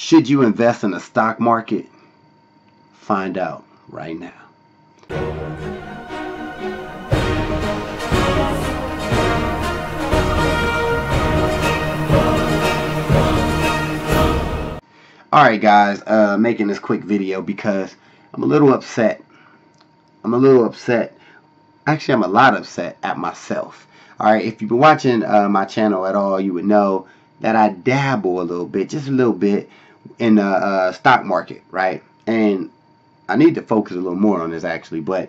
Should you invest in the stock market? Find out right now. Alright guys, making this quick video because I'm a little upset. Actually, I'm a lot upset at myself. Alright, if you've been watching my channel at all, you would know that I dabble a little bit, just a little bit, in the stock market, right? And I need to focus a little more on this actually, but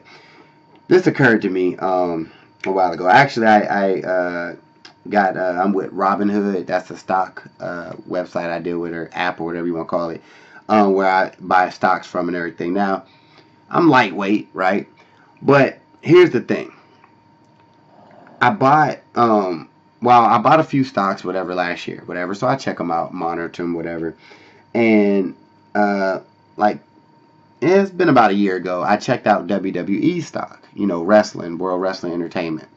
this occurred to me a while ago. Actually, I'm with Robinhood. That's a stock website I deal with, or app, or whatever you want to call it, where I buy stocks from and everything. Now, I'm lightweight, right? But here's the thing. I bought I bought a few stocks, whatever, last year, whatever. So I check them out, monitor them, whatever. And it's been about a year ago, I checked out WWE stock, you know, wrestling, World Wrestling Entertainment.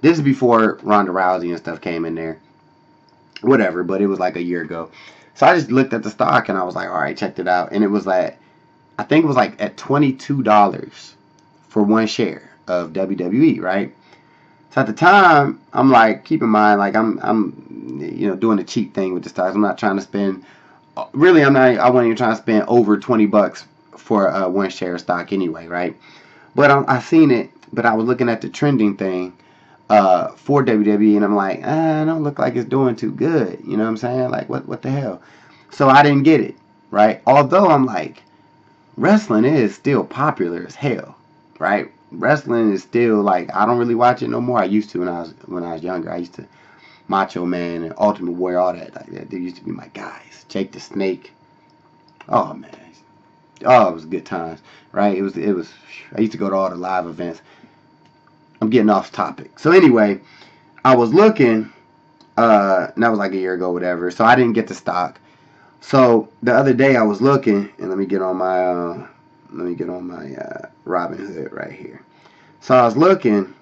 This is before Ronda Rousey and stuff came in there, whatever, but it was like a year ago. So I just looked at the stock and I was like, all right, checked it out. And it was like, I think it was like at $22 for one share of WWE, right? So at the time, I'm like, keep in mind, like I'm you know, doing the cheap thing with the stocks. I'm not trying to spend, really, I wasn't even trying to spend over 20 bucks for one share of stock anyway, right? But I seen it, but I was looking at the trending thing for WWE, and I'm like, I don't look like it's doing too good, you know what I'm saying? Like, what the hell? So I didn't get it, right? Although I'm like, wrestling is still popular as hell, right? Wrestling is still, like, I don't really watch it no more. I used to when I was younger. I used to Macho Man and Ultimate Warrior, all that. Like, they used to be my guys. Jake the Snake. Oh man, oh, it was good times, right? It was. I used to go to all the live events. I'm getting off topic. So anyway, I was looking, and that was like a year ago, whatever. So I didn't get the stock. So the other day I was looking, and let me get on my. Let me get on my Robinhood right here. So I was looking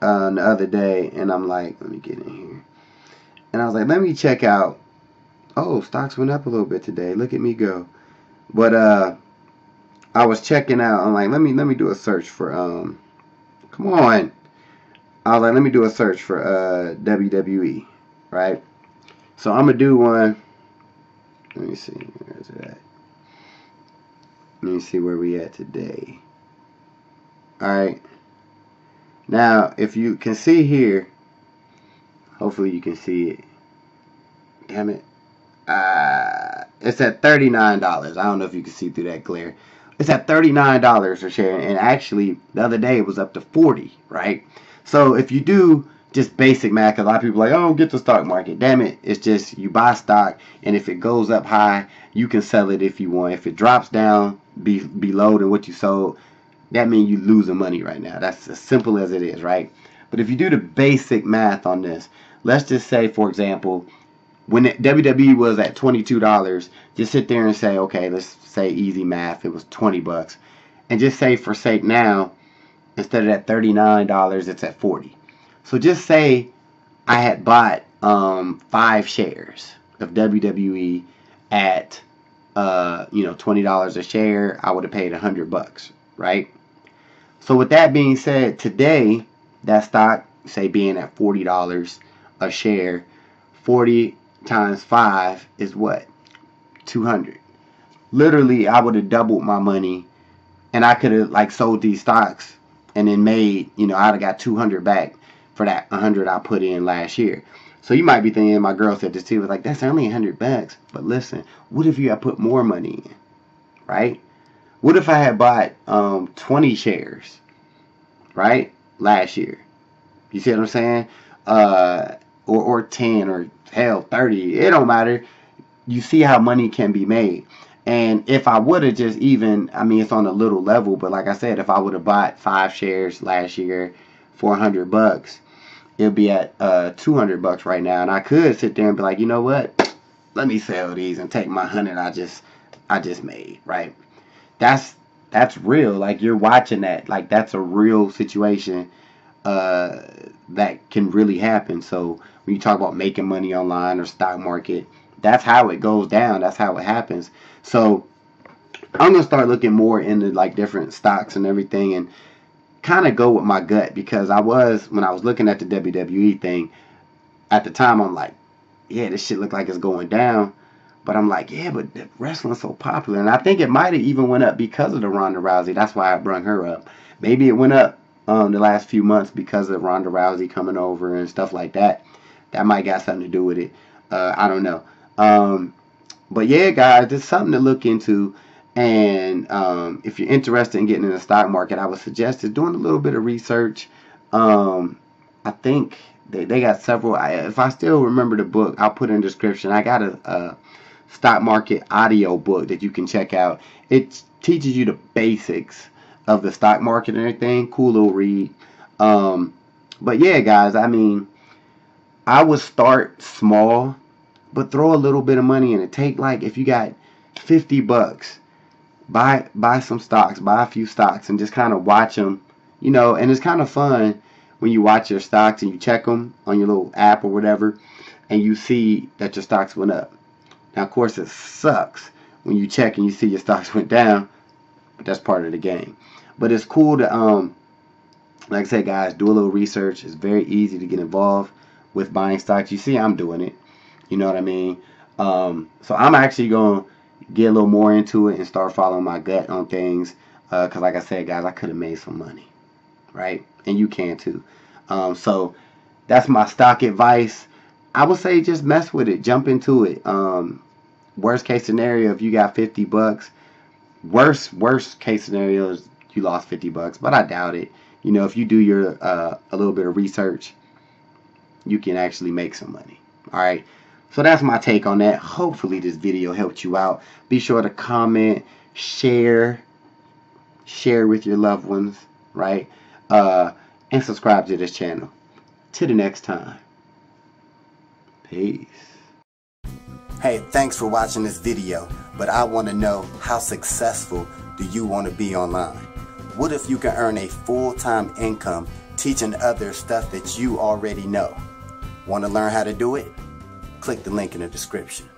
the other day, and I'm like, let me get in here. And I was like, let me check out. Oh, stocks went up a little bit today. Look at me go. But I was checking out. I'm like, let me do a search for come on. I was like, let me do a search for WWE, right? So I'm gonna do one. Let me see. Where is it at? Let me see where we at today. Alright. Now, if you can see here, hopefully you can see it. Damn it. It's at $39. I don't know if you can see through that glare. It's at $39 a share. And actually, the other day it was up to $40, right? So if you do just basic math, a lot of people are like, oh, get the stock market. Damn it. It's just you buy stock, and if it goes up high, you can sell it if you want. If it drops down below than what you sold, that means you're losing money right now. That's as simple as it is, right? But if you do the basic math on this, let's just say, for example, when WWE was at $22, just sit there and say, okay, let's say easy math, it was 20 bucks. And just say for sake now, instead of that $39, it's at 40. So just say I had bought 5 shares of WWE at you know, $20 a share, I would have paid $100, right? So with that being said, today that stock, say, being at $40 a share, 40 times 5 is what? 200. Literally, I would have doubled my money, and I could have, like, sold these stocks and then made, you know, I'd have got 200 back for that 100 I put in last year. So you might be thinking, my girl said this too, was like, that's only $100. But listen, what if you had put more money in, right? What if I had bought 20 shares, right, last year? You see what I'm saying? Or 10, or hell, 30. It don't matter. You see how money can be made. And if I would have just even, I mean, it's on a little level, but like I said, if I would have bought 5 shares last year for $100, it'll be at $200 right now, and I could sit there and be like, you know what? Let me sell these and take my 100 I just made, right? That's real. Like, you're watching that. Like, that's a real situation that can really happen. So when you talk about making money online or stock market, that's how it goes down. That's how it happens. So I'm gonna start looking more into like different stocks and everything, and kind of go with my gut, because I was, when I was looking at the WWE thing at the time, I'm like, yeah, this shit look like it's going down, but I'm like, yeah, but wrestling's so popular, and I think it might have even went up because of the Ronda Rousey. That's why I brung her up. Maybe it went up the last few months because of Ronda Rousey coming over and stuff like that. That might got something to do with it. I don't know. But yeah, guys, it's something to look into. And if you're interested in getting in the stock market, I would suggest is doing a little bit of research. I think they got several. If I still remember the book, I'll put in the description. I got a stock market audio book that you can check out. It teaches you the basics of the stock market and everything. Cool little read. But yeah, guys, I mean, I would start small, but throw a little bit of money in it. Take, like, if you got $50, buy some stocks, buy a few stocks, and just kind of watch them, you know. And it's kind of fun when you watch your stocks and you check them on your little app or whatever, and you see that your stocks went up. Now, of course, it sucks when you check and you see your stocks went down, but that's part of the game. But it's cool to, like I said, guys, do a little research. It's very easy to get involved with buying stocks. You see, I'm doing it. You know what I mean? So I'm actually going to get a little more into it and start following my gut on things. Because like I said, guys, I could have made some money. Right? And you can too. So that's my stock advice. I would say just mess with it. Jump into it. Worst case scenario, if you got $50. Worst case scenario is you lost $50. But I doubt it. You know, if you do your a little bit of research, you can actually make some money. Alright. So that's my take on that. Hopefully this video helped you out. Be sure to comment, share with your loved ones, right? And subscribe to this channel. Till the next time. Peace. Hey, thanks for watching this video, but I want to know, how successful do you want to be online? What if you can earn a full-time income teaching others stuff that you already know? Want to learn how to do it? Click the link in the description.